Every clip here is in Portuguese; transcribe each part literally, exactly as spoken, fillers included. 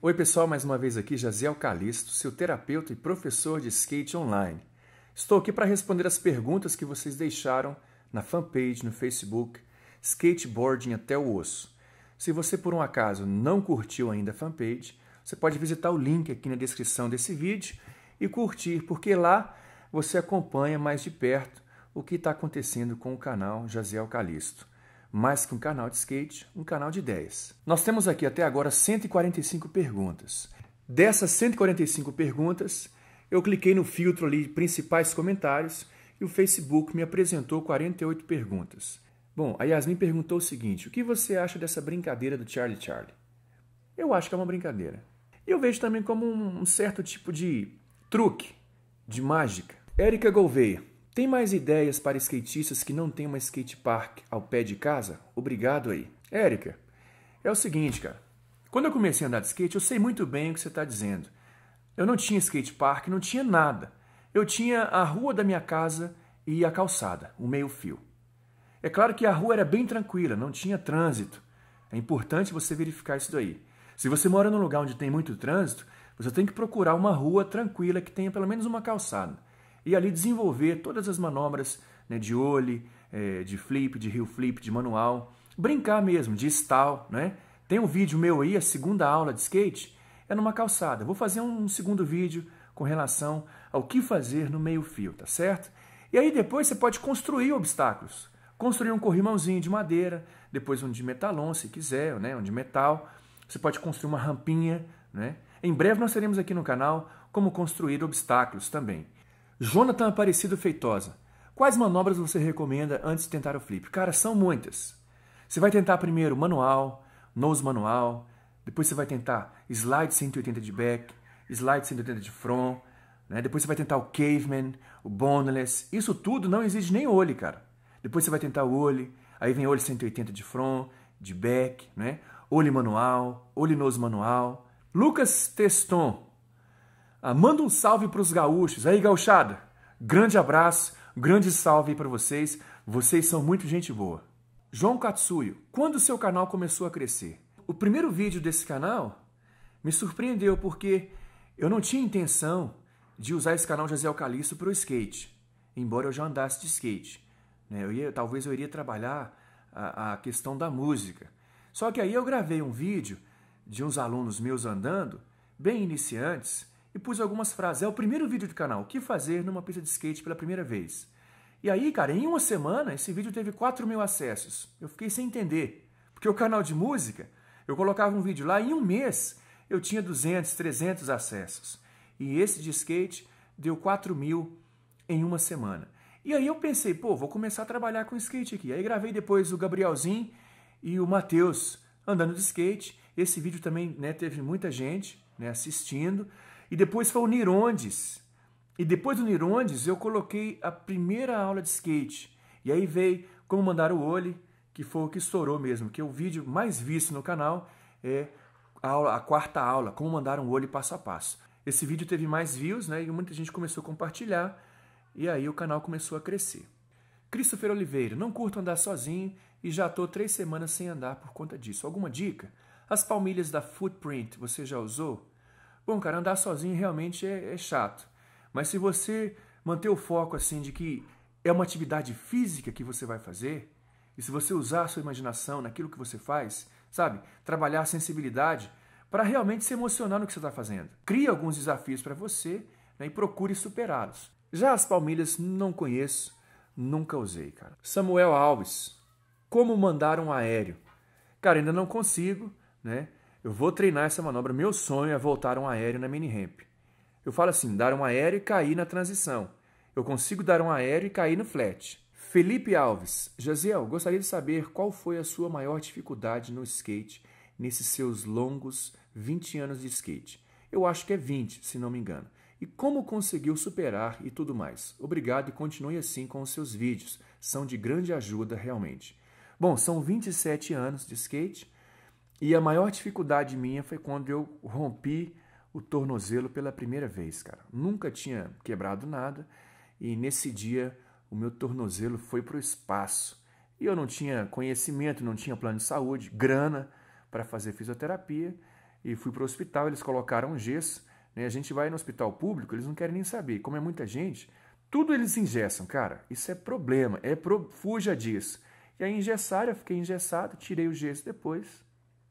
Oi pessoal, mais uma vez aqui Jasiel Calixto, seu terapeuta e professor de skate online. Estou aqui para responder as perguntas que vocês deixaram na fanpage no Facebook Skateboarding Até o Osso. Se você por um acaso não curtiu ainda a fanpage, você pode visitar o link aqui na descrição desse vídeo e curtir, porque lá você acompanha mais de perto o que está acontecendo com o canal Jasiel Calixto. Mais que um canal de skate, um canal de ideias. Nós temos aqui até agora cento e quarenta e cinco perguntas. Dessas cento e quarenta e cinco perguntas, eu cliquei no filtro ali de principais comentários e o Facebook me apresentou quarenta e oito perguntas. Bom, a Yasmin perguntou o seguinte: o que você acha dessa brincadeira do Charlie Charlie? Eu acho que é uma brincadeira. E eu vejo também como um certo tipo de truque, de mágica. Érica Gouveia: tem mais ideias para skatistas que não tem uma skate park ao pé de casa? Obrigado aí. Érica, é o seguinte, cara. Quando eu comecei a andar de skate, eu sei muito bem o que você está dizendo. Eu não tinha skate park, não tinha nada. Eu tinha a rua da minha casa e a calçada, o meio fio. É claro que a rua era bem tranquila, não tinha trânsito. É importante você verificar isso daí. Se você mora num lugar onde tem muito trânsito, você tem que procurar uma rua tranquila que tenha pelo menos uma calçada. E ali desenvolver todas as manobras, né, de ollie, é, de flip, de heel flip, de manual. Brincar mesmo, de stall, né? Tem um vídeo meu aí, a segunda aula de skate, é numa calçada. Vou fazer um segundo vídeo com relação ao que fazer no meio fio, tá certo? E aí depois você pode construir obstáculos. Construir um corrimãozinho de madeira, depois um de metalon, se quiser, né? Um de metal. Você pode construir uma rampinha, né? Em breve nós teremos aqui no canal como construir obstáculos também. Jonathan Aparecido Feitosa: quais manobras você recomenda antes de tentar o flip? Cara, são muitas. Você vai tentar primeiro manual, nose manual, depois você vai tentar slide cento e oitenta de back, slide cento e oitenta de front, né? Depois você vai tentar o caveman, o boneless. Isso tudo não exige nem ollie, cara. Depois você vai tentar o ollie, aí vem ollie cento e oitenta de front, de back, né? Ollie manual, ollie nose manual. Lucas Teston: Ah, manda um salve para os gaúchos. Aí, gauchada, grande abraço, grande salve para vocês. Vocês são muito gente boa. João Katsuyo: quando o seu canal começou a crescer? O primeiro vídeo desse canal me surpreendeu porque eu não tinha intenção de usar esse canal Jasiel Calixto para o skate, embora eu já andasse de skate. Eu ia, talvez eu iria trabalhar a, a questão da música. Só que aí eu gravei um vídeo de uns alunos meus andando, bem iniciantes, e pus algumas frases. É o primeiro vídeo do canal, o que fazer numa pista de skate pela primeira vez. E aí, cara, em uma semana, esse vídeo teve quatro mil acessos. Eu fiquei sem entender, porque o canal de música, eu colocava um vídeo lá e em um mês eu tinha duzentos, trezentos acessos. E esse de skate deu quatro mil em uma semana. E aí eu pensei, pô, vou começar a trabalhar com skate aqui. Aí gravei depois o Gabrielzinho e o Mateus andando de skate. Esse vídeo também, né, teve muita gente, né, assistindo. E depois foi o Nirondes. E depois do Nirondes eu coloquei a primeira aula de skate. E aí veio como mandar o ollie, que foi o que estourou mesmo, que é o vídeo mais visto no canal, é a, aula, a quarta aula, como mandar um ollie passo a passo. Esse vídeo teve mais views, né? E muita gente começou a compartilhar. E aí o canal começou a crescer. Christopher Oliveira: não curto andar sozinho e já estou três semanas sem andar por conta disso. Alguma dica? As palmilhas da Footprint, você já usou? Bom, cara, andar sozinho realmente é, é chato. Mas se você manter o foco assim de que é uma atividade física que você vai fazer, e se você usar a sua imaginação naquilo que você faz, sabe? Trabalhar a sensibilidade para realmente se emocionar no que você está fazendo. Crie alguns desafios para você, né, e procure superá-los. Já as palmilhas não conheço, nunca usei, cara. Samuel Alves: como mandar um aéreo? Cara, ainda não consigo, né? Eu vou treinar essa manobra, meu sonho é voltar um aéreo na mini ramp. Eu falo assim, dar um aéreo e cair na transição. Eu consigo dar um aéreo e cair no flat. Felipe Alves: Jasiel, gostaria de saber qual foi a sua maior dificuldade no skate nesses seus longos vinte anos de skate. Eu acho que é vinte, se não me engano. E como conseguiu superar e tudo mais. Obrigado e continue assim com os seus vídeos. São de grande ajuda realmente. Bom, são vinte e sete anos de skate. E a maior dificuldade minha foi quando eu rompi o tornozelo pela primeira vez, cara. Nunca tinha quebrado nada e nesse dia o meu tornozelo foi para o espaço. E eu não tinha conhecimento, não tinha plano de saúde, grana para fazer fisioterapia e fui para o hospital, eles colocaram um gesso, né? A gente vai no hospital público, eles não querem nem saber, como é muita gente, tudo eles engessam, cara, isso é problema, é pro... fuja disso. E aí engessaram, eu fiquei engessado, tirei o gesso depois,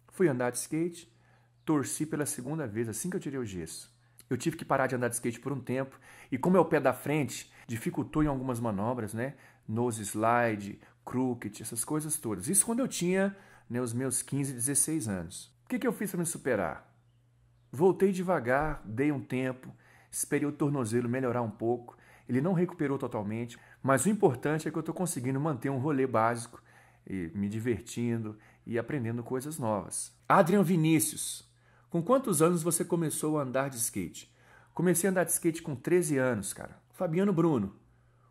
fui andar de skate, torci pela segunda vez assim que eu tirei o gesso. Eu tive que parar de andar de skate por um tempo, e como é o pé da frente, dificultou em algumas manobras, né? Nose slide, crooked, essas coisas todas. Isso quando eu tinha, né, os meus quinze, dezesseis anos. O que que eu fiz para me superar? Voltei devagar, dei um tempo, esperei o tornozelo melhorar um pouco. Ele não recuperou totalmente, mas o importante é que eu estou conseguindo manter um rolê básico, e me divertindo e aprendendo coisas novas. Adriano Vinícius, com quantos anos você começou a andar de skate? Comecei a andar de skate com treze anos, cara. Fabiano Bruno,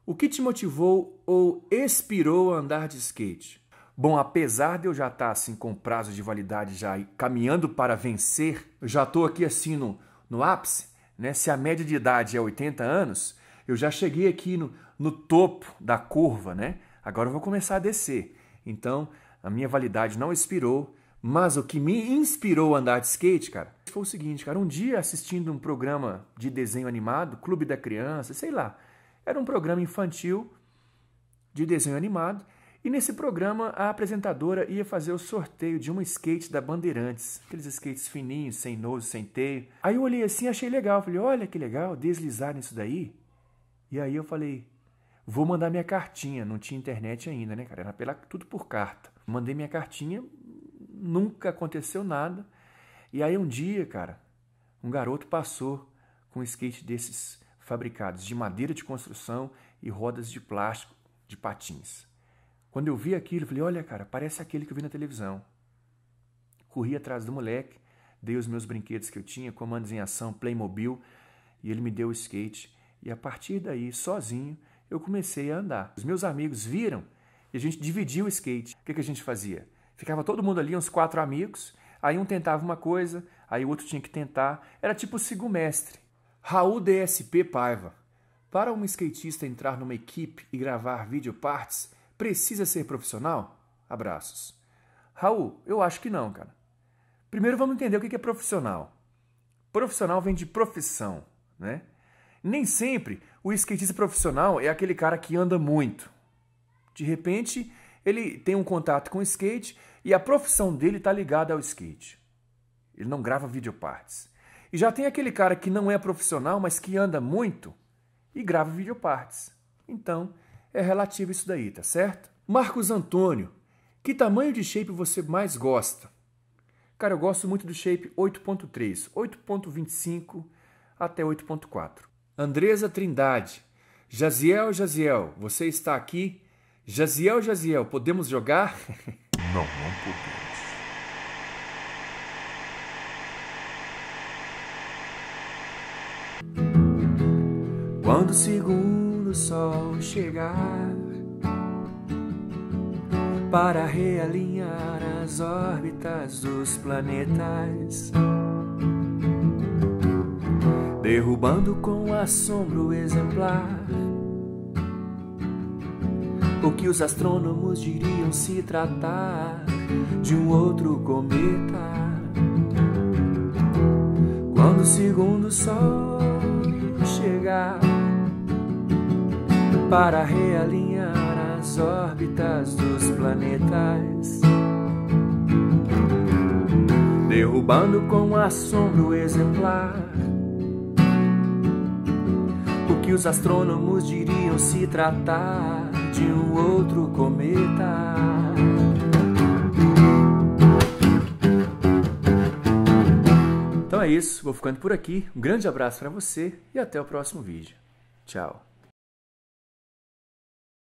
o que te motivou ou inspirou a andar de skate? Bom, apesar de eu já estar assim com prazo de validade já e caminhando para vencer, eu já estou aqui assim no, no ápice, né? Se a média de idade é oitenta anos, eu já cheguei aqui no, no topo da curva, né? Agora eu vou começar a descer. Então, a minha validade não expirou, mas o que me inspirou a andar de skate, cara, foi o seguinte, cara. Um dia, assistindo um programa de desenho animado, Clube da Criança, sei lá, era um programa infantil de desenho animado, e nesse programa a apresentadora ia fazer o sorteio de um skate da Bandeirantes, aqueles skates fininhos, sem nose, sem teio. Aí eu olhei assim, achei legal, falei, olha que legal, deslizar nisso daí. E aí eu falei, vou mandar minha cartinha, não tinha internet ainda, né, cara, era pela, tudo por carta. Mandei minha cartinha, nunca aconteceu nada. E aí um dia, cara, um garoto passou com um skate desses fabricados de madeira de construção e rodas de plástico de patins. Quando eu vi aquilo, eu falei, olha, cara, parece aquele que eu vi na televisão. Corri atrás do moleque, dei os meus brinquedos que eu tinha, Comandos em Ação, Playmobil, e ele me deu o skate. E a partir daí, sozinho, eu comecei a andar. Os meus amigos viram e a gente dividia o skate. O que que a gente fazia? Ficava todo mundo ali, uns quatro amigos, aí um tentava uma coisa, aí o outro tinha que tentar. Era tipo o Sigumestre. Raul D S P Paiva. Para um skatista entrar numa equipe e gravar videoparts, precisa ser profissional? Abraços. Raul, eu acho que não, cara. Primeiro vamos entender o que é profissional. Profissional vem de profissão, né? Nem sempre o skatista profissional é aquele cara que anda muito. De repente, ele tem um contato com o skate e a profissão dele está ligada ao skate. Ele não grava videoparts. E já tem aquele cara que não é profissional, mas que anda muito e grava videoparts. Então, é relativo isso daí, tá certo? Marcos Antônio, que tamanho de shape você mais gosta? Cara, eu gosto muito do shape oito ponto três, oito ponto vinte e cinco até oito ponto quatro. Andresa Trindade, Jasiel, Jasiel, você está aqui? Jasiel, Jasiel, podemos jogar? Não, não podemos. Quando o segundo sol chegar, para realinhar as órbitas dos planetas, derrubando com assombro exemplar o que os astrônomos diriam se tratar de um outro cometa. Quando o segundo sol chegar para realinhar as órbitas dos planetas, derrubando com assombro exemplar que os astrônomos diriam se tratar de um outro cometa. Então é isso, vou ficando por aqui. Um grande abraço para você e até o próximo vídeo. Tchau.